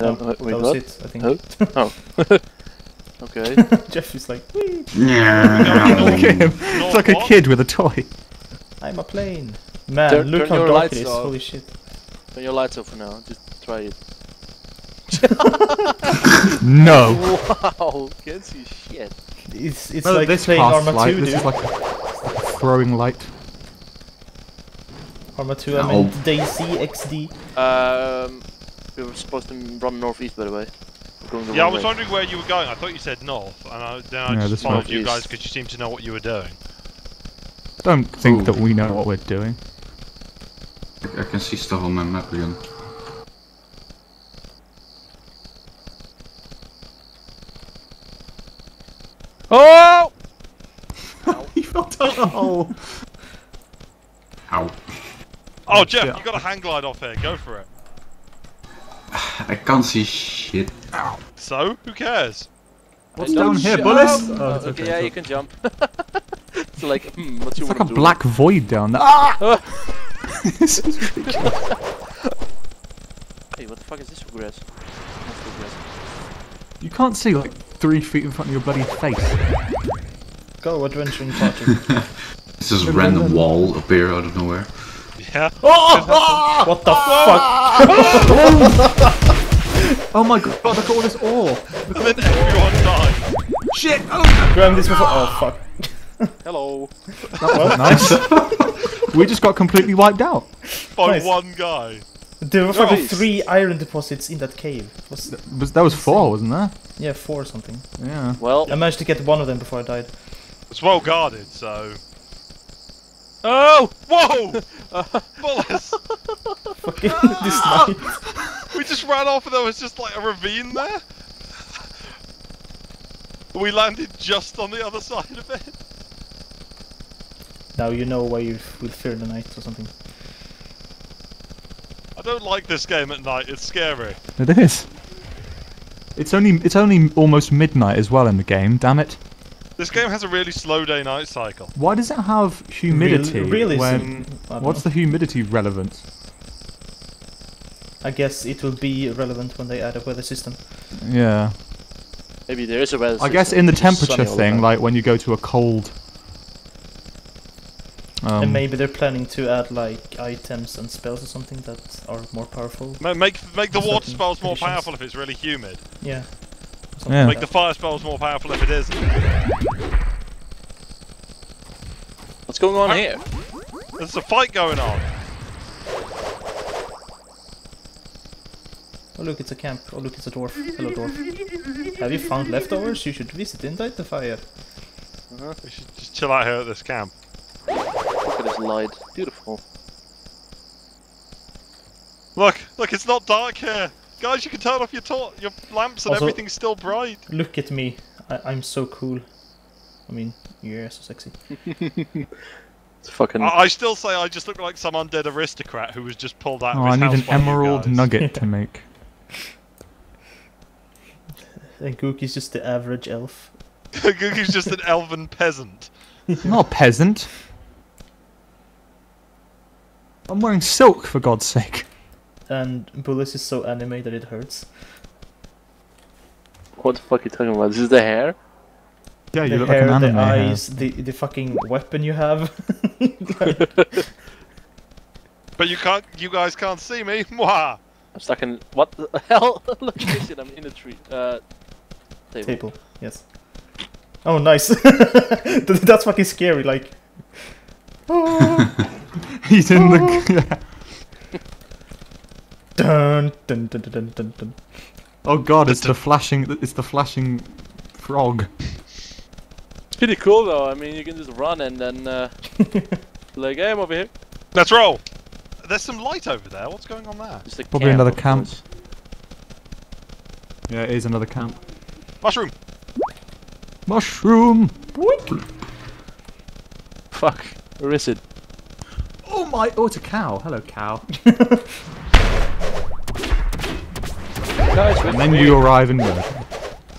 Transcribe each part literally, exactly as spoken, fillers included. No, no, we that was it, I think. Oh. Oh. Okay. Jeff is like, wee! Yeah. Look at him. It's like a kid with a toy. I'm a plane. Man, turn, look turn how dark it is. Off. Holy shit. Turn your lights off for now. Just try it. No. Wow. Can't see shit. It's, it's no, like this playing Arma two, dude. This is like throwing light. Arma two, no. I meant DayZ X D. Um, we were supposed to run northeast, by the way. The yeah, I was way. wondering where you were going. I thought you said north, and I, then I no, just followed you guys because you seemed to know what you were doing. I don't think Ooh. that we know what we're doing. I can see stuff on my map again. Oh! He fell down the hole. Ow. Oh, Jeff, yeah. You got a hang glide off here. Go for it. I can't see shit. Ow. So? Who cares? What's down here, bullets? Oh, oh, okay, okay, yeah, so. You can jump. It's like, hmm, what you want to do? It's like a black void down there. Ah! This is ridiculous. Hey, what the fuck is this for grass? That's for grass. You can't see like three feet in front of your bloody face. Go, adventuring party. This is random wall appear out of nowhere. Yeah. Oh, oh, what the oh, fuck? Oh my god, look at all this ore. And then everyone died. Shit! Oh. Graham, this before. Oh fuck. Hello. That was nice. We just got completely wiped out. By nice. one guy. There were probably three iron deposits in that cave. Was that, was, that was four, wasn't there? Yeah, four or something. Yeah. Well, I managed to get one of them before I died. It's well guarded, so... Oh! Whoa! uh, bullets! Fucking this night. We just ran off and there was just like a ravine there. We landed just on the other side of it. Now you know why you would fear the night or something. I don't like this game at night, it's scary. It is. It's only it's only almost midnight as well in the game, damn it. This game has a really slow day-night cycle. Why does it have humidity? Really? When, what's know. the humidity relevance? I guess it will be relevant when they add a weather system. Yeah. Maybe there is a weather I system. I guess in the temperature thing, the like when you go to a cold... Um, and maybe they're planning to add like items and spells or something that are more powerful. Make, make the water spells more powerful if it's really humid. Yeah. Yeah. Make the fire spells more powerful if it isn't. What's going on I here? There's a fight going on. Oh look, it's a camp. Oh look, it's a dwarf. Hello dwarf. Have you found leftovers? You should visit and light the fire. Uh-huh. We should just chill out here at this camp. Look at this light. Beautiful. Look, look, it's not dark here. Guys, you can turn off your tor your lamps and also, everything's still bright. Look at me. I I'm so cool. I mean, you're so sexy. It's fucking... I, I still say I just look like some undead aristocrat who was just pulled out oh, of his I house. I need an emerald nugget to make. And Gooki's just the average elf. Gooki's just an elven peasant. I'm not a peasant. I'm wearing silk, for God's sake. And Bullis is so anime that it hurts. What the fuck are you talking about? Is this the hair? Yeah, you the look hair, like an anime. The eyes, hair. the the fucking weapon you have. But you can't, you guys can't see me. Mwah! I'm stuck in what the hell? Look at this! I'm in a tree. Uh, table. Table. Yes. Oh, nice. That's fucking scary. Like. He's in the. Yeah. Dun, dun, dun, dun, dun, dun. Oh god, it's the flashing, it's the flashing frog. It's pretty cool though, I mean you can just run and then uh, like, hey, I'm over here. Let's roll! There's some light over there, what's going on there? It's like Probably camp, another camp. Course. Yeah, it is another camp. Mushroom! Mushroom! Fuck, where is it? Oh my, oh it's a cow, hello cow. Guys, and then you me. arrive and go.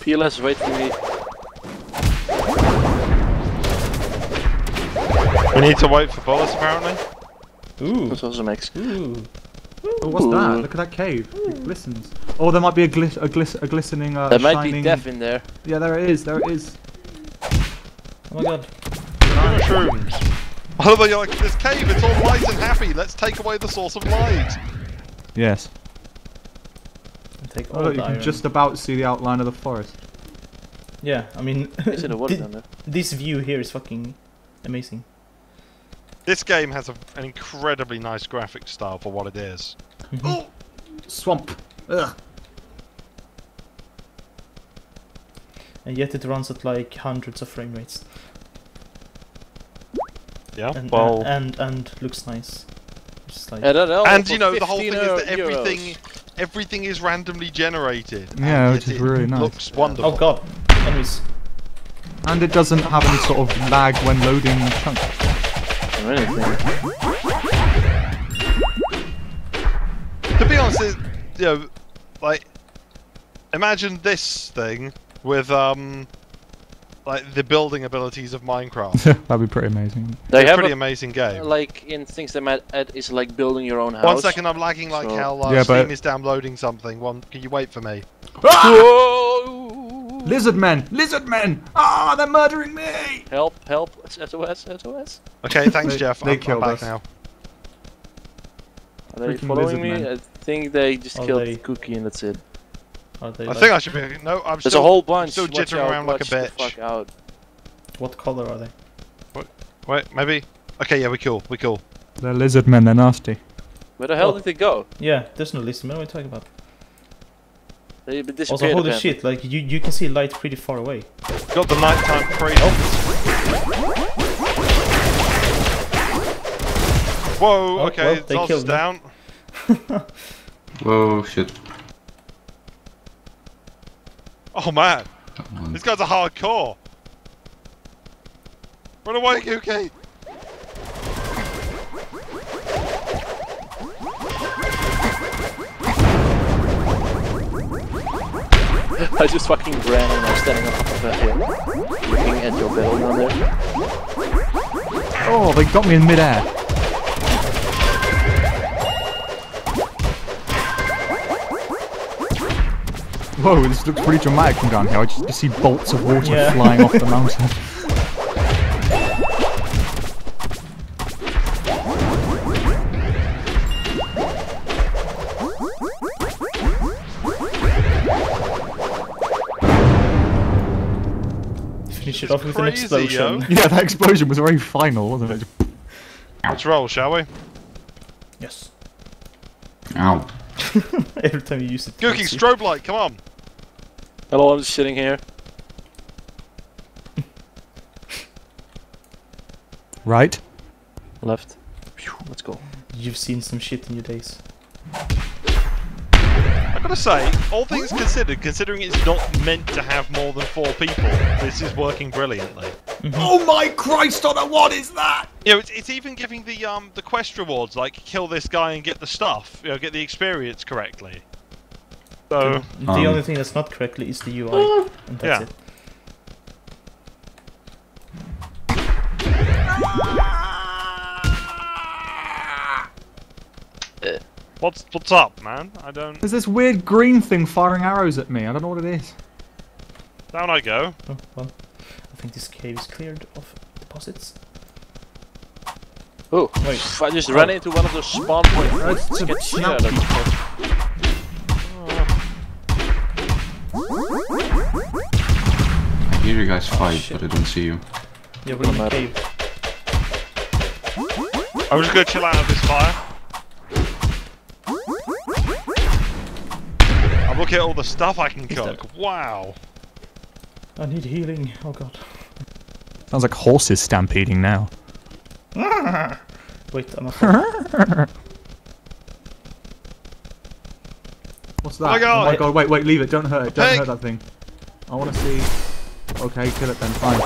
P L S, wait for me. We need to wait for bullets, apparently. Ooh. That also makes. Ooh. Ooh. Oh, what's that? Look at that cave. It glistens. Oh, there might be a glis a glis a glistening uh, There might shining... be death in there. Yeah, there it is. There it is. Oh my god. Mushrooms. Oh my god, this cave, it's all light and happy. Let's take away the source of light. Yes. Take all oh, look, you can just about see the outline of the forest. Yeah, I mean, it's in a water down there. This view here is fucking amazing. This game has a, an incredibly nice graphic style for what it is. Oh! Swamp! Ugh. And yet it runs at like hundreds of frame rates. Yeah, and, well... And, and, and looks nice. Just like... I don't know, and you know, the whole thing is that everything... Euros. Everything is randomly generated. Yeah, which is really nice. Looks wonderful. Oh god, enemies. And it doesn't have any sort of lag when loading chunks. Or anything. To be honest, it, you know, like, imagine this thing with um, like the building abilities of Minecraft. That'd be pretty amazing. They it's have pretty a, amazing game. Like in things they might add is like building your own house. One second, I'm lagging like so. hell. Uh, yeah, Steam but... is downloading something. One, can you wait for me? Ah! Lizard men, lizard men! Ah, oh, they're murdering me! Help, help! S O S, S O S. Okay, thanks, they, Jeff. They I'm, killed I'm back us now. Are they Freaking following me? Men. I think they just Are killed they... Gooki and that's it. I like think I should be. No, I'm There's still, a whole bunch. Still jittering out, around like a bitch. Fuck out. What color are they? What? Wait, maybe. Okay, yeah, we cool. We cool. They're lizard men. They're nasty. Where the hell oh. did they go? Yeah, there's no lizard men. What are we talking about? They disappeared. Also, holy apparently. shit! Like you, you can see light pretty far away. Got the nighttime crazy. Oh. Whoa. Oh, okay, well, they Zos killed down. Whoa, shit. Oh man, these guys are hardcore. Run away, Gooki! I just fucking ran and I'm standing on top of that hill, looking at your building on there. Oh, they got me in midair. Whoa, this looks pretty dramatic from down here. I just see bolts of water yeah. flying off the mountain. Finish it off with an explosion. Yo. Yeah, that explosion was very final, wasn't it? Let's roll, shall we? Yes. Ow. Every time you use it. Gooki, strobe light, come on! Hello, I'm just sitting here. Right. Left. Phew, let's go. You've seen some shit in your days. I gotta say, all things considered, considering it's not meant to have more than four people, this is working brilliantly. Mm-hmm. Oh my Christ, Honor, what is that? You know, it's, it's even giving the um the quest rewards, like kill this guy and get the stuff, you know, get the experience correctly. So, the um, only thing that's not correctly is the U I, uh, and that's yeah. it. What's what's up, man? I don't. There's this weird green thing firing arrows at me. I don't know what it is. Down I go. Oh, well, I think this cave is cleared of deposits. Oh, wait! I just oh. ran into one of those spawn points. Right, to get shit out of I hear you guys fight, oh, but I don't see you. Yeah, we're in the cave. I'm just gonna chill out of this fire. I'm looking at all the stuff I can cook. Wow. I need healing. Oh god. Sounds like horses stampeding now. Wait, I'm not. What's that? Oh my god, oh my god. Wait, wait, leave it. Don't hurt it. Don't pig. hurt that thing. I want to see. Okay, kill it then. Fine.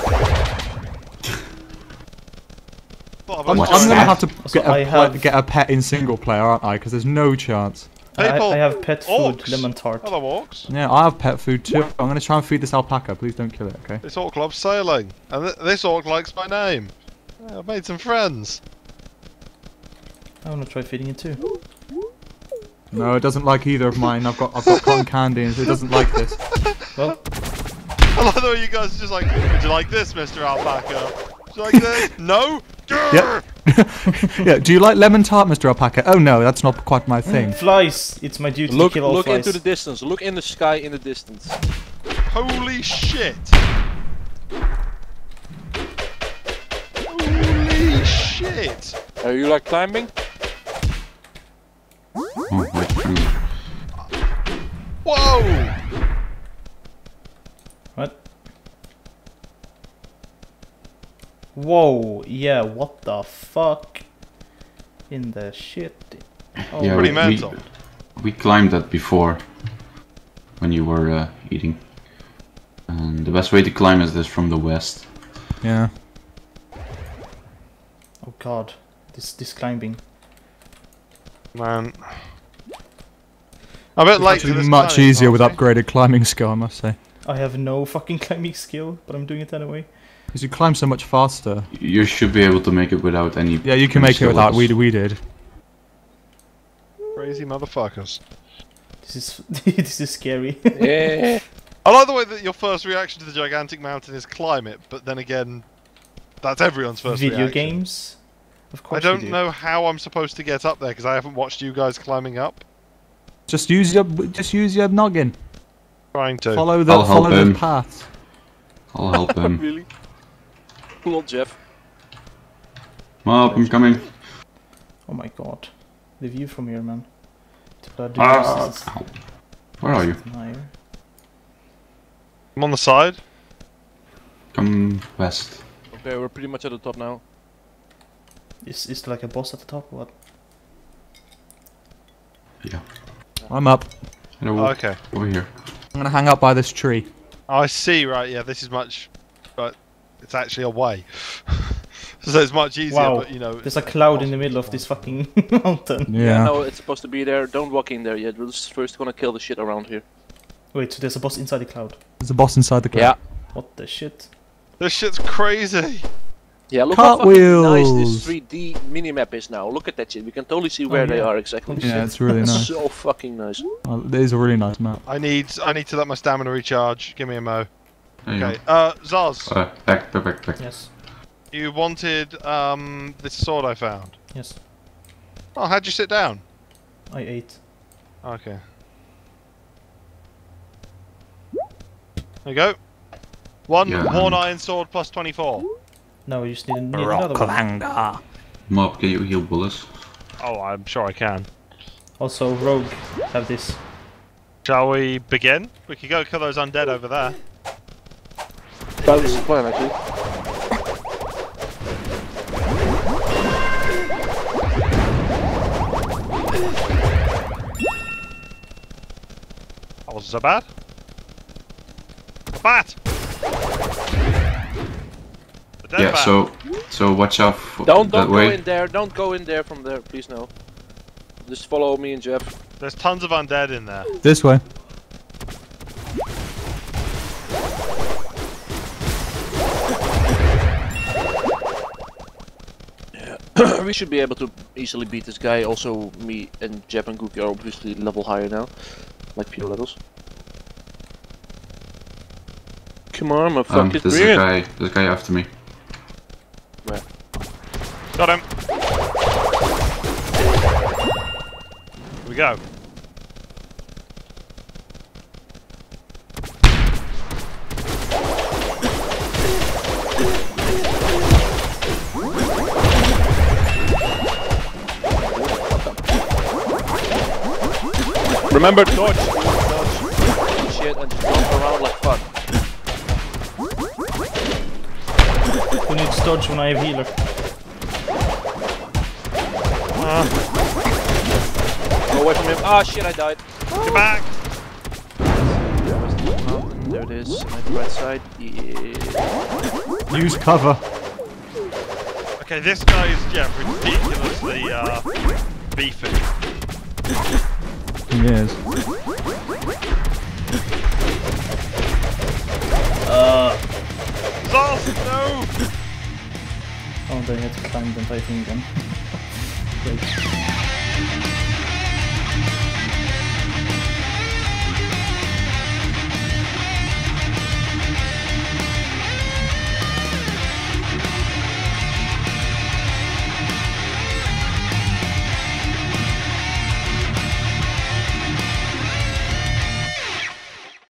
I'm, I'm gonna have to get, so a, have... Like, get a pet in single player, aren't I? Because there's no chance. I, I have pet food, orcs. lemon tart. Hello, orcs. Yeah, I have pet food too. I'm gonna try and feed this alpaca. Please don't kill it, okay? This orc loves sailing, and th this orc likes my name. Yeah, I've made some friends. I want to try feeding it too. No, it doesn't like either of mine. I've got I've got cotton candy, and it doesn't like this. Well, I love the way you guys are just like, would you like this, Mister Alpaca? Would you like this? No? Yep. Yeah. Do you like lemon tart, Mister Alpaca? Oh no, that's not quite my thing. Flies. It's my duty look, to kill all look flies. Look into the distance. Look in the sky in the distance. Holy shit! Holy shit! Are you like climbing? Oh my god. Whoa! What? Whoa, yeah, what the fuck? In the shit. Oh, yeah, pretty we, mental. We, we climbed that before when you were uh, eating. And the best way to climb is this from the west. Yeah. Oh god, this this climbing. Man, I bet like it's much easier with upgraded climbing skill, I must say. I have no fucking climbing skill, but I'm doing it anyway. Because you climb so much faster. You should be able to make it without any. Yeah, you can make it without. We we did. Crazy motherfuckers. This is this is scary. Yeah. I like the way that your first reaction to the gigantic mountain is climb it, but then again, that's everyone's first reaction. Video games. I don't do. know how I'm supposed to get up there because I haven't watched you guys climbing up. Just use your, just use your noggin. Trying to follow the I'll follow the path. I'll help him. Really? Cool, Jeff. Well, I'm coming. Oh my god, the view from here, man. Ah, where are you? I'm on the side. Come west. Okay, we're pretty much at the top now. Is, is there like a boss at the top or what? Yeah. I'm up. Oh, okay. Over here. I'm gonna hang up by this tree. Oh, I see, right, yeah, this is much... But it's actually a way. So it's much easier, wow. But you know... There's a cloud in the middle of this fucking mountain. Yeah. Yeah, no, it's supposed to be there. Don't walk in there yet. We're just first gonna kill the shit around here. Wait, so there's a boss inside the cloud? There's a boss inside the cloud. Yeah. What the shit? This shit's crazy! Yeah, look how nice this three D minimap is now. Look at that shit. We can totally see where oh, yeah. they are exactly. Yeah, it's really nice. So fucking nice. Oh, it is a really nice map. I need, I need to let my stamina recharge. Give me a mo. Okay. Yeah. Uh, Zaz. Uh, back, back, back, back. Yes. You wanted um this sword I found. Yes. Oh, how'd you sit down? I ate. Okay. There you go. One yeah. horn iron sword plus twenty-four. No, we just need, need another one. Mob, can you heal bullets? Oh, I'm sure I can. Also, Rogue, have this. Shall we begin? We could go kill those undead over there. That was the plan, actually. That wasn't so bad. A bat! Yeah, back. so so watch out for don't, don't that way. Don't go in there, don't go in there from there, please no. Just follow me and Jeff. There's tons of undead in there. This way. Yeah. We should be able to easily beat this guy. Also, me and Jeff and Gooki are obviously level higher now. Like pure levels. Come on, my fucking um, there's a guy, there's a guy after me. Where? Got him! Here we go. Remember, dodge! Dodge! Shit, and just jump around like fuck. Who needs dodge when I have healer? Uh. Go away from him. Ah, oh, shit, I died. Get back! There it is, on the right side. Yeah. Use cover. Okay, this guy is, yeah, ridiculously, uh, beefy. He is. Uh... Oh, no! Oh, they had to climb them, I think, then. Great.